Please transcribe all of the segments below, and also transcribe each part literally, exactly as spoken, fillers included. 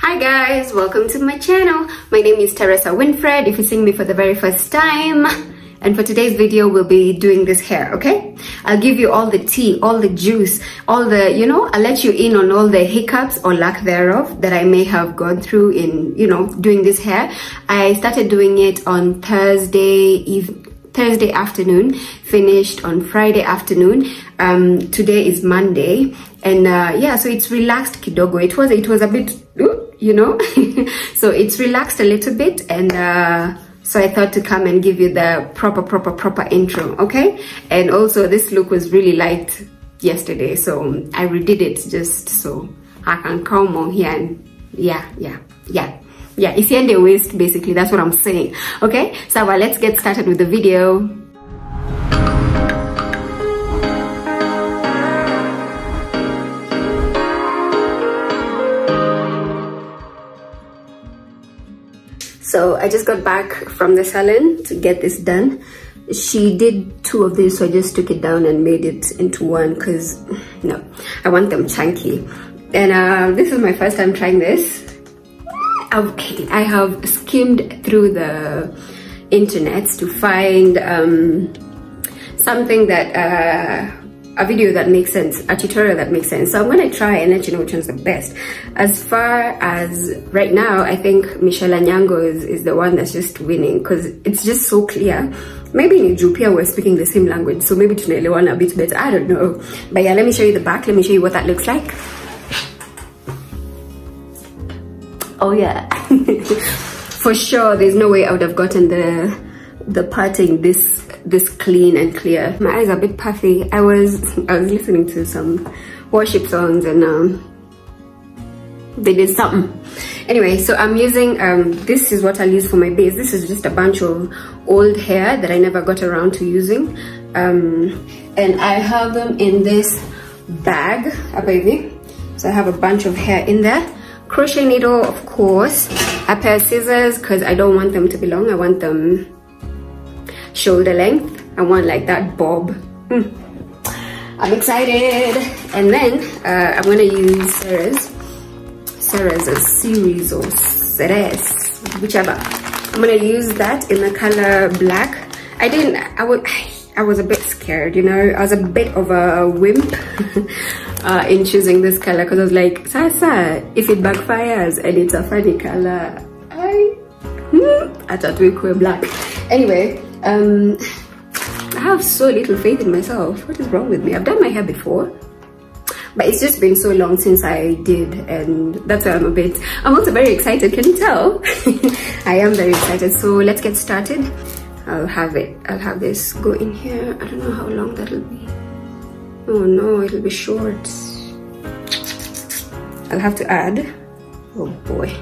Hi guys, welcome to my channel. My name is Terri Winfred if you're seeing me for the very first time. And for today's video, we'll be doing this hair, okay? I'll give you all the tea, all the juice, all the, you know, I'll let you in on all the hiccups or lack thereof that I may have gone through in, you know, doing this hair. I started doing it on Thursday evening. Thursday afternoon, finished on Friday afternoon. Um, today is Monday, and uh, yeah, so it's relaxed kidogo. It was it was a bit, you know, so it's relaxed a little bit, and uh, so I thought to come and give you the proper, proper, proper intro, okay? And also, this look was really light yesterday, so I redid it just so I can come on here and yeah, yeah, yeah. Yeah, it's in the waist, basically. That's what I'm saying. Okay, so well, let's get started with the video. So I just got back from the salon to get this done. She did two of these, so I just took it down and made it into one because, no, I want them chunky. And uh, this is my first time trying this. I've, I have skimmed through the internet to find um, something that, uh, a video that makes sense, a tutorial that makes sense. So I'm going to try and let you know which one's the best. As far as right now, I think Michelle Anyango is, is the one that's just winning because it's just so clear. Maybe in Ethiopia we're speaking the same language, so maybe Tunelewana a bit better, I don't know. But yeah, let me show you the back, let me show you what that looks like. Oh yeah, for sure. There's no way I would have gotten the the parting this this clean and clear. My eyes are a bit puffy. I was I was listening to some worship songs and um, they did something. Anyway, so I'm using um, this is what I'll use for my base. This is just a bunch of old hair that I never got around to using, um, and I have them in this bag, a baby. So I have a bunch of hair in there. Crochet needle, of course, a pair of scissors because I don't want them to be long. I want them shoulder length. I want like that bob. Mm. I'm excited. And then uh, I'm going to use Ceres, Ceres, a series or Ceres, whichever. I'm going to use that in the color black. I didn't, I would, I was a bit scared, you know, I was a bit of a wimp uh, in choosing this color because I was like, Sasa, if it backfires and it's a funny color, I, mm, I thought we could black. Anyway, um, I have so little faith in myself. What is wrong with me? I've done my hair before, but it's just been so long since I did, and that's why I'm a bit, I'm also very excited, can you tell? I am very excited, so let's get started. I'll have it. I'll have this go in here. I don't know how long that'll be. Oh no, it'll be short. I'll have to add. Oh boy.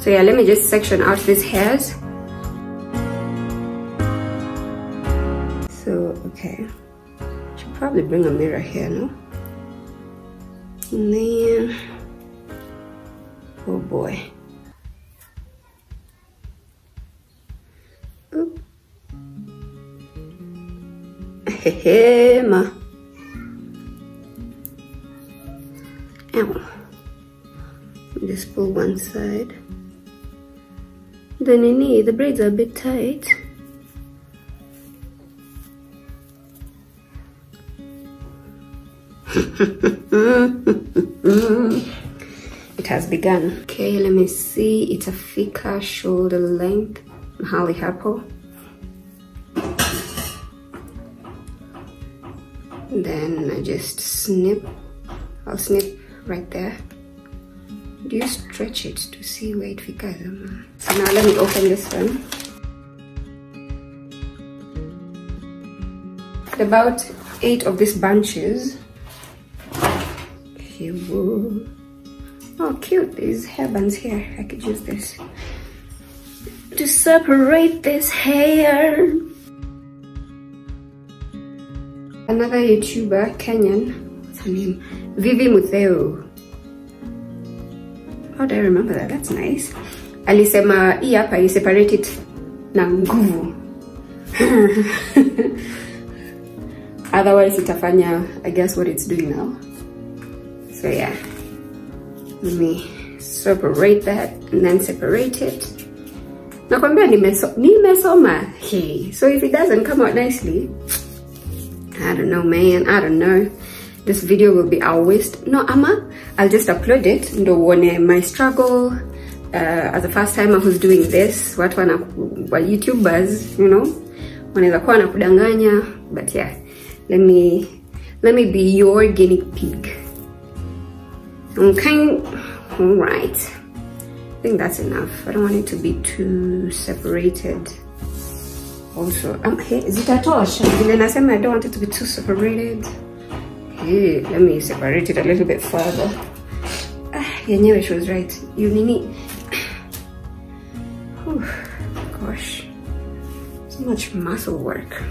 So yeah, let me just section out these hairs. So, okay. Should probably bring a mirror here, no? And then, oh boy. Oop. Hey, ma. Just pull one side. The nini, the braids are a bit tight. It has begun. Okay, let me see. It's a fika shoulder length. Mahali Hapo. Then I just snip. I'll snip right there. Do you stretch it to see where it fika? So now let me open this one. About eight of these bunches. Okay, whoa. Oh, cute. There's hairbands here. I could use this to separate this hair. Another YouTuber, Kenyan, what's her name? Vivi Muteo. How do I remember that? That's nice. Alisema hii hapa, you separate it na nguvu. Otherwise itafanya, I guess, what it's doing now. So yeah, let me separate that and then separate it. Nakwambia nimesoma. Hey, so if it doesn't come out nicely, I don't know, man. I don't know. This video will be our waste. No, ama, I'll just upload it. Ndo uone my struggle uh, as a first timer who's doing this. Watu wana wa YouTubers, you know, wanaweza kuwa wanakudanganya, but yeah, let me let me be your guinea pig. Okay, all right. I think that's enough. I don't want it to be too separated. Also, um, hey, is it at all? I don't want it to be too separated. Hey, let me separate it a little bit further. Ah, yeah, knew she was right. You need it. Oh, gosh, so much muscle work.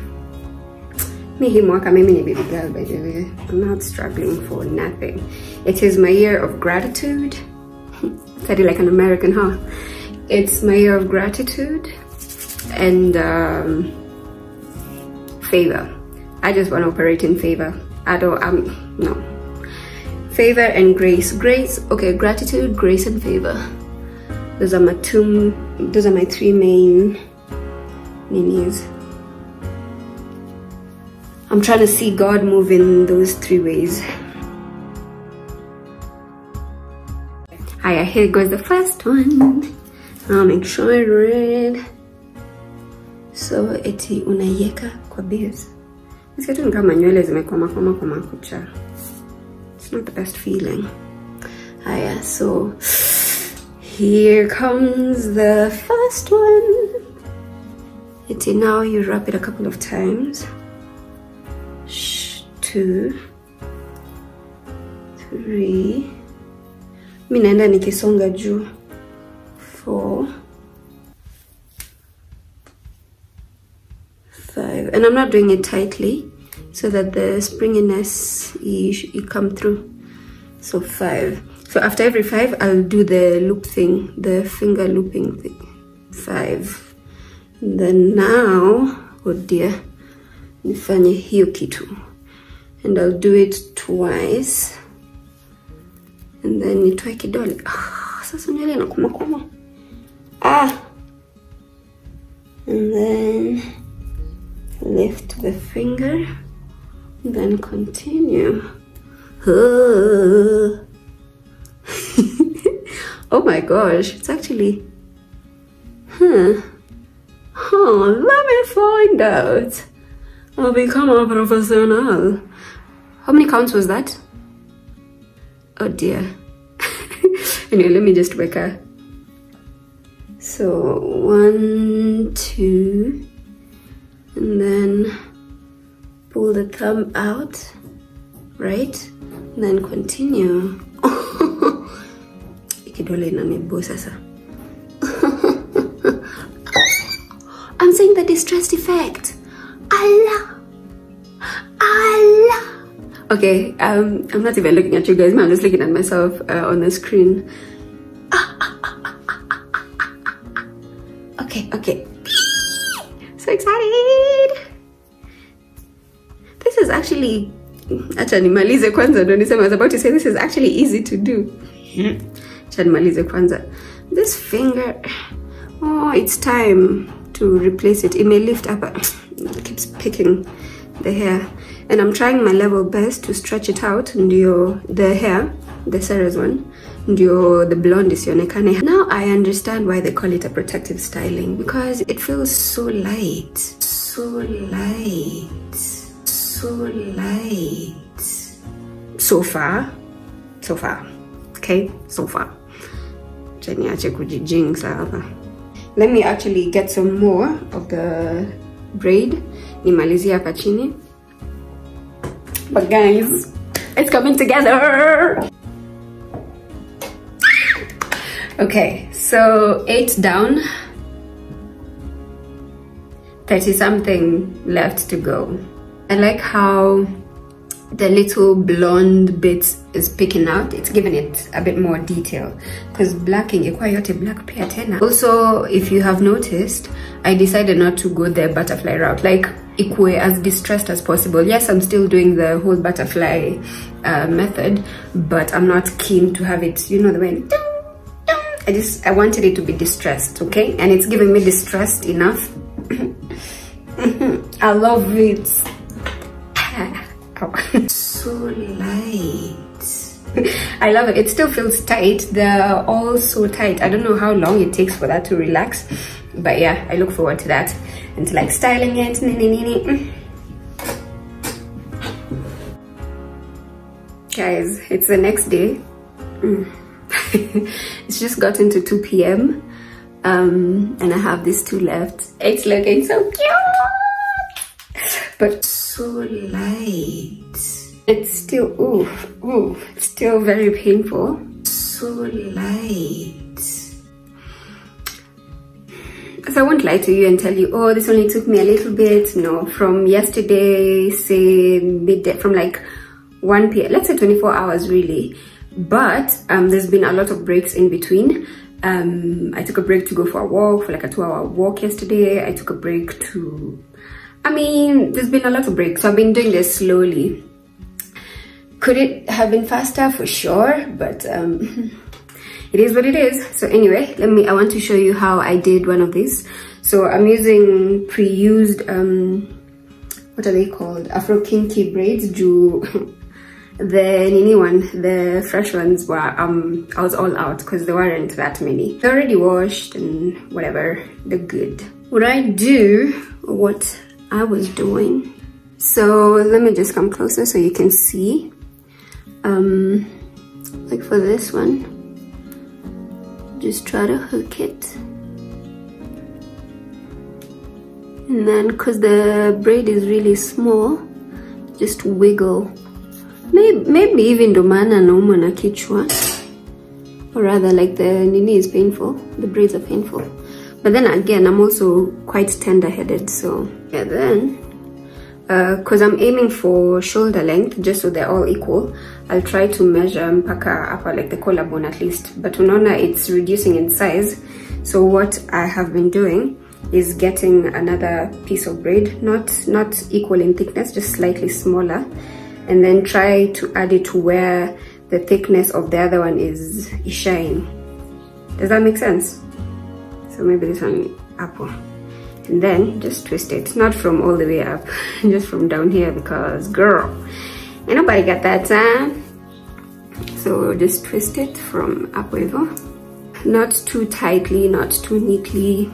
Me him work, I'm a baby girl, by the way. I'm not struggling for nothing. It is my year of gratitude. Study like an American, huh? It's my year of gratitude and um, favor. I just want to operate in favor. I don't, um, no. Favor and grace. Grace, okay, gratitude, grace, and favor. Those are my two, those are my three main ninis. I'm trying to see God move in those three ways. Hiya, here goes the first one. I'll make sure I read. So, eti unayeka kwa base. It's not the best feeling. Ah, yeah, so here comes the first one. Now you wrap it a couple of times. Two, three. Minaenda nikisonga juu. Four. Five. And I'm not doing it tightly so that the springiness you come through. So five. So after every five, I'll do the loop thing, the finger looping thing. Five. And then now, oh dear, nifanye hiyo kitu. And I'll do it twice. And then nitoe kidole. Ah, sasa nywele inakoma koma. Ah. And then lift the finger, then continue. Oh. Oh my gosh, it's actually, huh? Oh, let me find out. I'll become a professional. How many counts was that? Oh dear. Anyway, let me just wake up. So one, two. And then pull the thumb out, right? And then continue. I'm seeing the distressed effect. Allah! Allah! Okay, um, I'm not even looking at you guys, I'm just looking at myself uh, on the screen. Okay, okay. So excited! This is actually, achani malize kwanza, don't I was about to say this is actually easy to do. Achani malize kwanza. This finger, oh, it's time to replace it. It may lift up, but it keeps picking the hair. And I'm trying my level best to stretch it out. Ndio the hair, the Ceres one. Ndio the blonde is yonekane. Now I understand why they call it a protective styling, because it feels so light, so light, so light. So far, so far, okay, so far. Let me actually get some more of the braid. Nimalizia hapa chini. But guys, it's coming together. Okay, so eight down, thirty something left to go. I like how the little blonde bits is picking out. It's giving it a bit more detail because blacking is quite a black pair tenor. Also, if you have noticed, I decided not to go the butterfly route, like equate as distressed as possible. Yes, I'm still doing the whole butterfly uh, method, but I'm not keen to have it, you know, the way. I just I wanted it to be distressed, okay? And it's giving me distressed enough. I love it. So light. I love it. It still feels tight. They're all so tight. I don't know how long it takes for that to relax, but yeah, I look forward to that and to like styling it. Guys, it's the next day. It's just gotten to two p m um and I have these two left. It's looking so cute, but so light. It's still ooh ooh it's still very painful. So light. Because I won't lie to you and tell you, oh, this only took me a little bit. No, from yesterday, say midday, from like one p m let's say twenty-four hours really. But um there's been a lot of breaks in between. um I took a break to go for a walk, for like a two-hour walk yesterday. I took a break to I mean there's been a lot of breaks, so I've been doing this slowly. Could it have been faster? For sure, but um it is what it is. So anyway, let me I want to show you how I did one of these. So I'm using pre-used um what are they called, Afro kinky braids. Ju The Nini one, the fresh ones were, um, I was all out because there weren't that many. They're already washed and whatever, they're good. What I do, what I was doing. So let me just come closer so you can see. Um, like for this one, just try to hook it. And then because the braid is really small, just wiggle. Maybe, maybe even domana nauma na kichwa, or rather like the nini is painful, the braids are painful. But then again, I'm also quite tender-headed, so yeah. Then, because uh, I'm aiming for shoulder length, just so they're all equal, I'll try to measure mpaka upper, like the collarbone at least. But unaona, it's reducing in size, so what I have been doing is getting another piece of braid, not not equal in thickness, just slightly smaller. And then try to add it to where the thickness of the other one is showing. Does that make sense? So maybe this one, apple. And then just twist it, not from all the way up, just from down here, because girl, ain't nobody got that time. So just twist it from up over, not too tightly, not too neatly.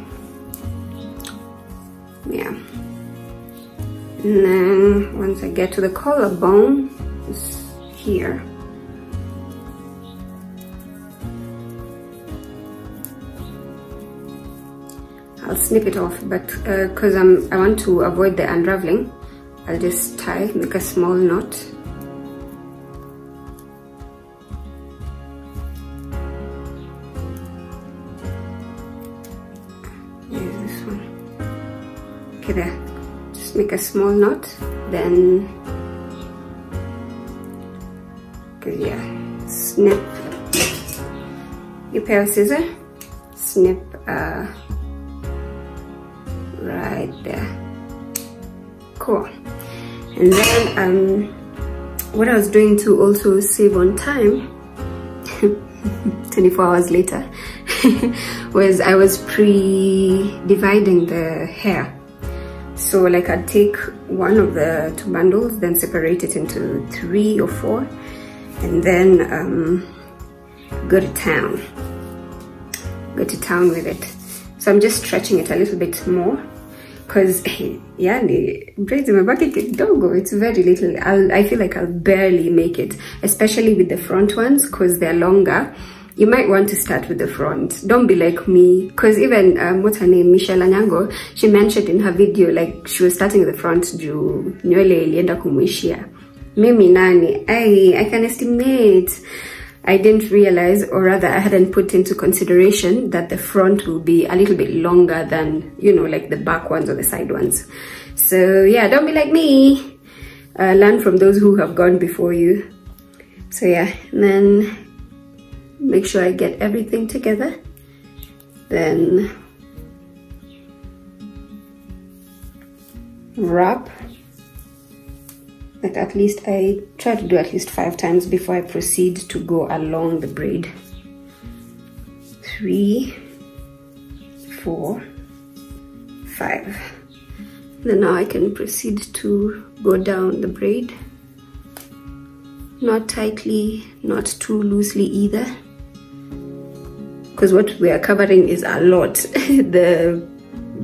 Yeah. And then once I get to the collarbone, it's here. I'll snip it off, but because uh, I'm, I want to avoid the unraveling, I'll just tie, make a small knot. Use this one. Okay, there. Make a small knot, then yeah, snip your pair of scissors, snip uh, right there. Cool. And then um, what I was doing to also save on time, twenty-four hours later, was I was pre-dividing the hair. So like I'd take one of the two bundles, then separate it into three or four, and then um, go to town, go to town with it. So I'm just stretching it a little bit more, because yeah, the braids in my bucket don't go, it's very little. I'll, I feel like I'll barely make it, especially with the front ones, because they're longer. You might want to start with the front. Don't be like me, because even um, what's her name, Michelle Anyango, she mentioned in her video like she was starting with the front. Juu nywele ilienda kumwishia. Mimi nani? I I can estimate. I didn't realize, or rather, I hadn't put into consideration that the front will be a little bit longer than, you know, like the back ones or the side ones. So yeah, don't be like me. Uh, learn from those who have gone before you. So yeah, and then. Make sure I get everything together, then wrap. Like at least I try to do at least five times before I proceed to go along the braid. three, four, five. Then now I can proceed to go down the braid. Not tightly, not too loosely either, because what we are covering is a lot. the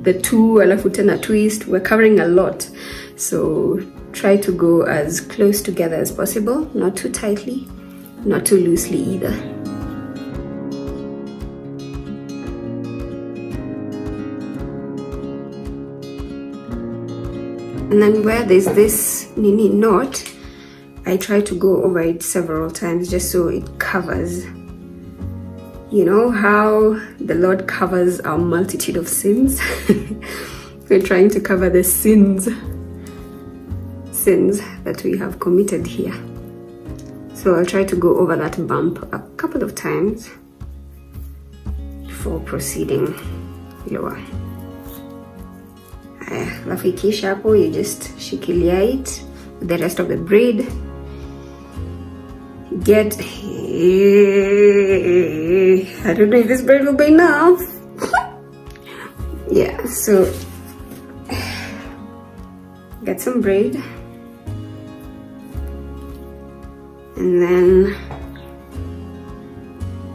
the two alafu tena twist, we're covering a lot, so try to go as close together as possible, not too tightly, not too loosely either. And then where there's this nini knot, I try to go over it several times just so it covers. You know how the Lord covers our multitude of sins? We're trying to cover the sins, sins that we have committed here. So I'll try to go over that bump a couple of times before proceeding lower. Lafikisha hapo, you just shikilia it. The rest of the braid, get, I don't know if this braid will be enough. Yeah, so get some braid and then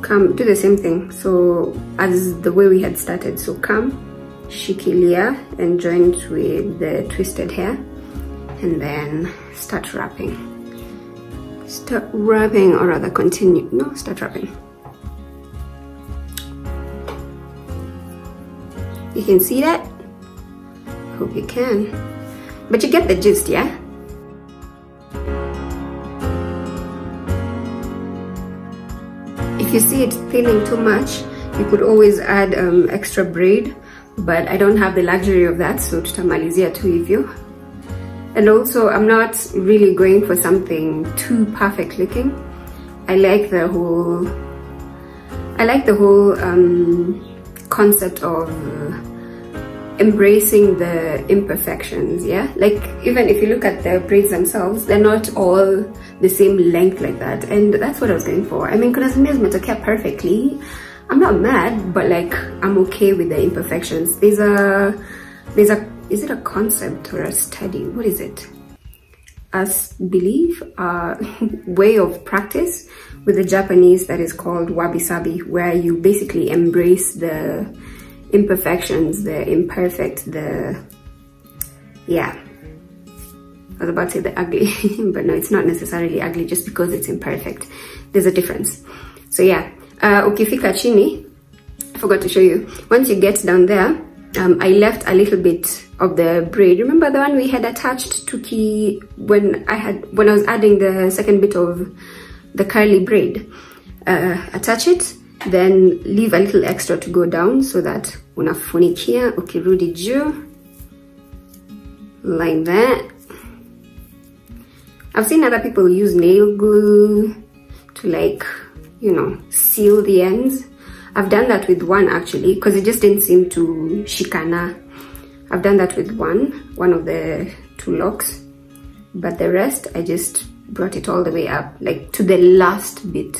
come, do the same thing, so as the way we had started. So come, shikilia and joint with the twisted hair, and then start wrapping. Start wrapping, or rather continue, no, start wrapping. You can see that? Hope you can. But you get the gist, yeah? If you see it thinning too much, you could always add um, extra braid, but I don't have the luxury of that, so tutamalizia tu hivyo. And also, I'm not really going for something too perfect looking. I like the whole, I like the whole um, concept of embracing the imperfections, yeah? Like, even if you look at the braids themselves, they're not all the same length like that. And that's what I was going for. I mean, because I'm not perfectly, I'm not mad, but like, I'm okay with the imperfections. There's a, there's a, is it a concept or a study? What is it? As believe, uh, way of practice with the Japanese that is called wabi-sabi, where you basically embrace the imperfections, the imperfect, the, yeah. I was about to say the ugly, but no, it's not necessarily ugly just because it's imperfect. There's a difference. So yeah, uh, ukifika chini, I forgot to show you. Once you get down there, Um, I left a little bit of the braid. Remember the one we had attached to key when I had when I was adding the second bit of the curly braid. Uh, attach it, then leave a little extra to go down so that unafunikia ukirudi juu, like that. I've seen other people use nail glue to, like, you know, seal the ends. I've done that with one actually, because it just didn't seem to shikana. I've done that with one, one of the two locks, but the rest, I just brought it all the way up, like to the last bit,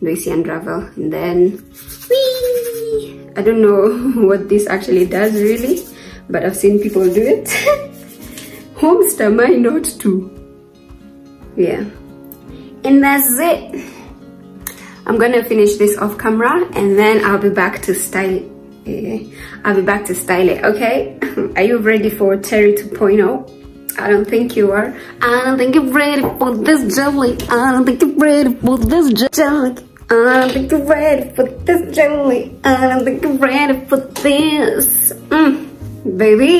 noisy unravel, and then, whee! I don't know what this actually does really, but I've seen people do it. Homestar, my note too. Yeah, and that's it. I'm gonna finish this off camera and then I'll be back to style it. I'll be back to style it, okay? Are you ready for Terri two point oh? I don't think you are. I don't think you're ready for this jelly. I don't think you're ready for this jelly. I don't think you're ready for this jelly. I don't think you're ready for this. Mm, baby.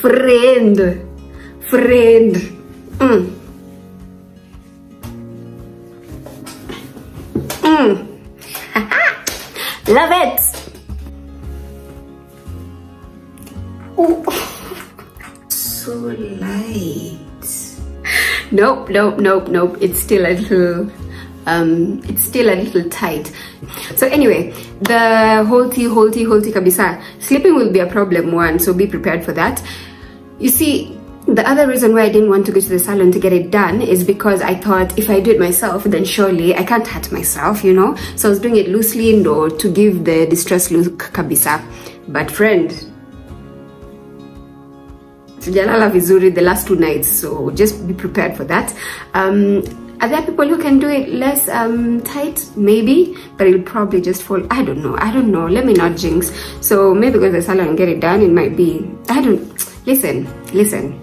Friend. Friend. Mm. Love it! Ooh. So light. Nope, nope, nope, nope. It's still a little, um, it's still a little tight. So anyway, the holty, holty, holty kabisa. Sleeping will be a problem one, so be prepared for that. You see, The other reason why I didn't want to go to the salon to get it done is because I thought if I do it myself, then surely I can't hurt myself, you know? So I was doing it loosely, no, to give the distressed look kabisa. But friend, sijalala vizuri the last two nights, so just be prepared for that. Um, Are there people who can do it less um, tight? Maybe, but it'll probably just fall. I don't know. I don't know. Let me not jinx. So maybe go to the salon and get it done. It might be. I don't. Listen, listen.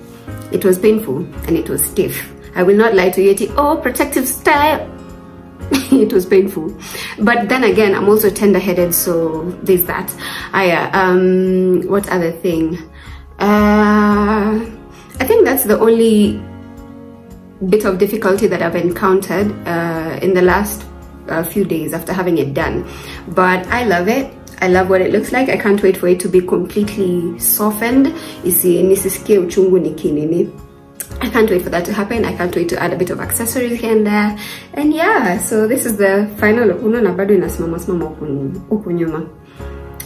It was painful and it was stiff. I will not lie to you. Oh, protective style. It was painful, but then again, I'm also tender-headed, so there's that. I uh, um, what other thing? Uh, I think that's the only bit of difficulty that I've encountered uh, in the last uh, few days after having it done. But I love it. I love what it looks like. I can't wait for it to be completely softened. You see, nisisikie uchungu ni kinini. I can't wait for that to happen. I can't wait to add a bit of accessories here and there. And yeah, so this is the final look. Unaona bado inasimama simama huko nyuma.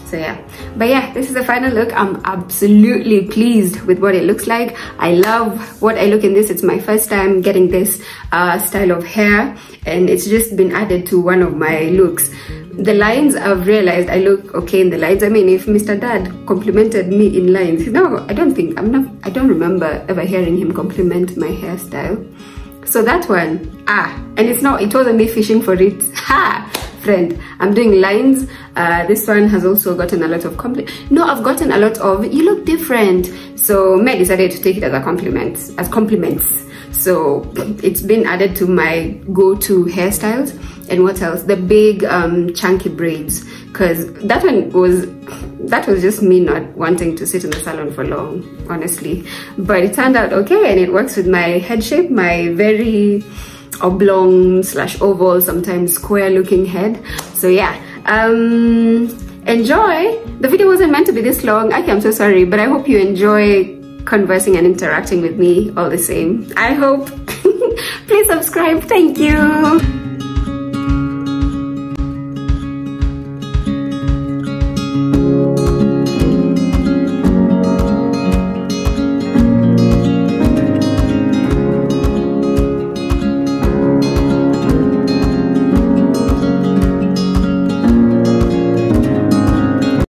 So yeah, but yeah, this is the final look. I'm absolutely pleased with what it looks like. I love what I look in this. It's my first time getting this uh, style of hair, and it's just been added to one of my looks. The lines, I've realized I look okay in the lines. I mean, if Mister Dad complimented me in lines, no, I don't think, I'm not, I don't remember ever hearing him compliment my hairstyle. So that one, ah, and it's not, it wasn't me fishing for it, ha! Friend, I'm doing lines. Uh, this one has also gotten a lot of compliments. No, I've gotten a lot of, you look different. So Meg decided to take it as a compliment, as compliments. So it's been added to my go-to hairstyles. And what else? The big um, chunky braids, because that one was, that was just me not wanting to sit in the salon for long, honestly. But it turned out okay, and it works with my head shape, my very oblong slash oval, sometimes square looking head. So yeah, um enjoy. The video wasn't meant to be this long, okay, I'm so sorry, but I hope you enjoy conversing and interacting with me all the same. I hope. Please subscribe. Thank you.